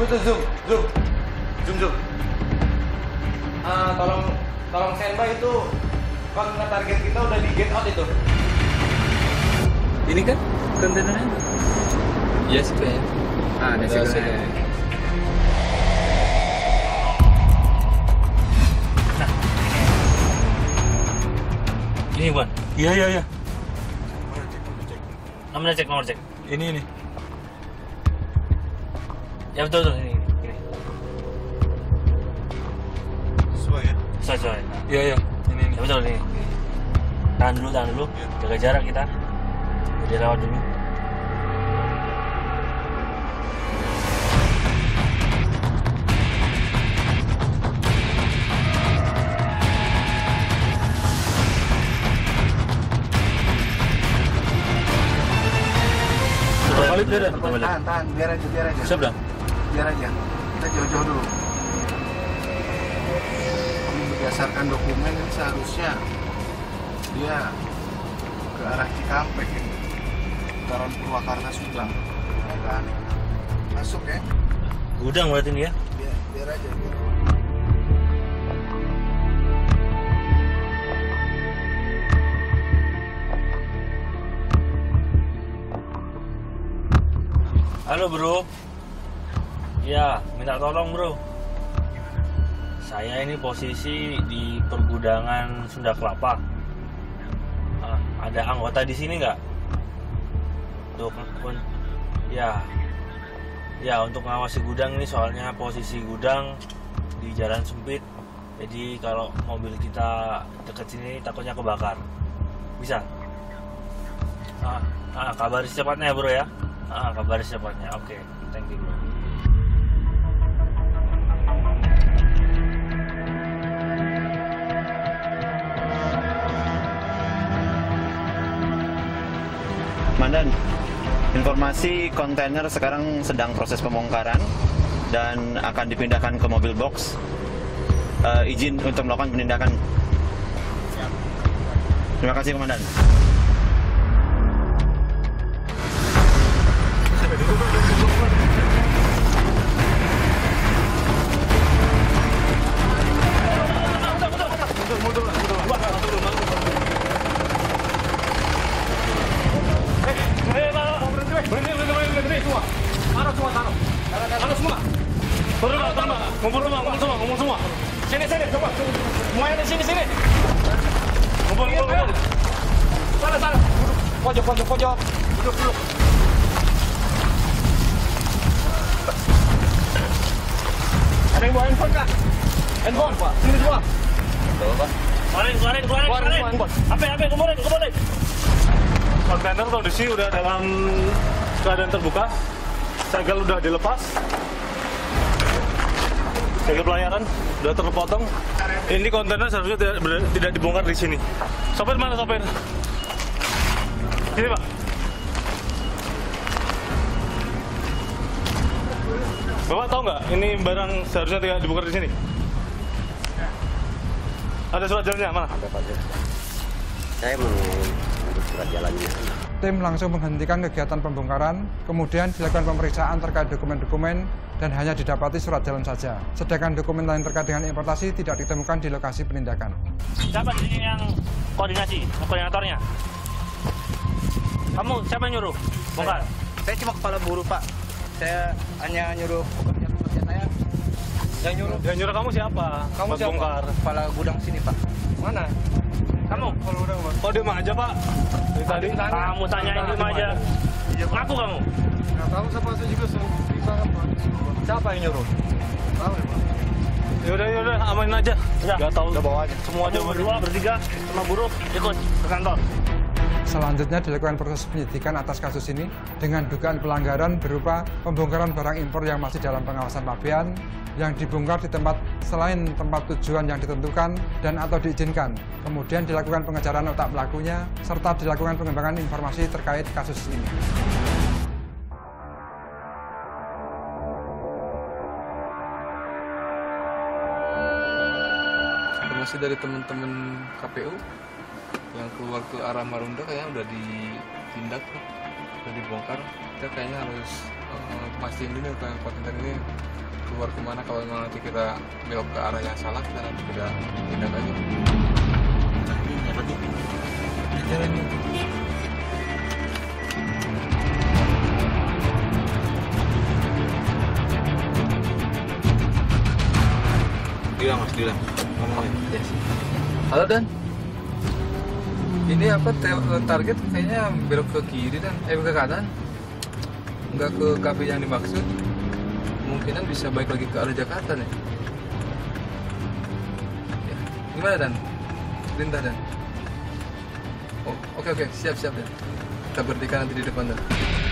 butuh zoom. Tolong standby itu kontainer target kita udah di get out itu. Ini kan kontainernya? Iya sih kayaknya. Ah, ada signalnya. Nah. Ini Iwan. Iya. Nomor cek. Ini. Ya betul ini. Sesuai. Iya. Ini. Ya betul ini. Tahan dulu. Ya. Jaga jarak kita. Jadi lewat dulu. Terbalik dia dah. Tahan. Biar aja. Siap dah. Biar aja. Kita jauh-jauh dulu. Berdasarkan dokumen ini seharusnya dia ke arah Cikampek ini. Putaran Purwakarta Subang. Agak aneh. Masuk ya. Gudang berarti ini ya? Biar aja. Halo bro. Ya, minta tolong bro. Saya ini posisi di pergudangan Sunda Kelapa. Ada anggota di sini nggak? Untuk ngawasi gudang ini, soalnya posisi gudang di jalan sempit. Jadi kalau mobil kita dekat sini takutnya kebakar. Bisa? Kabari secepatnya bro ya. Kabari secepatnya. Oke, thank you bro. Komandan, informasi kontainer sekarang sedang proses pembongkaran dan akan dipindahkan ke mobil box. Izin untuk melakukan penindakan. Terima kasih, Komandan. Kumpul semua. Sini, coba. Semuanya di sini. Kumpul. Sana. Pojok. Duduk. Ada yang bawa handphone kah? Handphone, Pak. Sini semua. Tuh, Pak. Keluarin. HP, kumpulin. Kontainer kondisi udah dalam keadaan terbuka. Segel udah dilepas. Segel pelayaran udah terpotong. Ini kontainer seharusnya tidak dibongkar di sini. Sopir mana sopir? Ini Pak. Bapak tahu nggak ini barang seharusnya tidak dibongkar di sini? Ada surat jalannya mana? Ada Pak. Saya menurut surat jalannya. Tim langsung menghentikan kegiatan pembongkaran, kemudian dilakukan pemeriksaan terkait dokumen-dokumen dan hanya didapati surat jalan saja. Sedangkan dokumen lain terkait dengan importasi tidak ditemukan di lokasi penindakan. Siapa di sini yang koordinatornya? Kamu, siapa yang nyuruh? Bongkar. Saya cuma kepala buruh, Pak. Saya hanya nyuruh pekerja saya. Yang nyuruh kamu siapa? Kamu siapa? Bongkar. Kepala gudang sini, Pak. Mana? Kamu? Kalau dia mah aja, Pak. Tadi kamu tanyain dia aja. Ngaku kamu? Nggak tahu, saya juga diserang, Pak. Siapa yang nyuruh? Tahu, Pak. Yaudah, amanin aja. Nggak tahu. Udah bawa aja. Semua aja berdua, bertiga, sama buruh, ikut ke kantor. Selanjutnya dilakukan proses penyidikan atas kasus ini dengan dugaan pelanggaran berupa pembongkaran barang impor yang masih dalam pengawasan pabean, yang dibongkar di tempat selain tempat tujuan yang ditentukan dan atau diizinkan. Kemudian dilakukan pengejaran otak pelakunya serta dilakukan pengembangan informasi terkait kasus ini. Informasi dari teman-teman KPU yang keluar ke arah Marunda kayaknya udah ditindak. udah dibongkar, kita kayaknya harus pastiin dulu kalau kontainer ini keluar kemana. Kalau nanti kita belok ke arah yang salah, kita nanti kita tindak aja. Nah, ini apa nih? Ini jalan nih. Dilang mas, dilang. Yes. Halo Dan. Ini apa target kayaknya belok ke kiri dan ke kanan, nggak ke kafe yang dimaksud. Mungkinan bisa balik lagi ke arah Jakarta nih. Ya. Gimana Dan? Perintah Dan? Oh, oke, siap Dan. Kita berhenti nanti di depan Dan.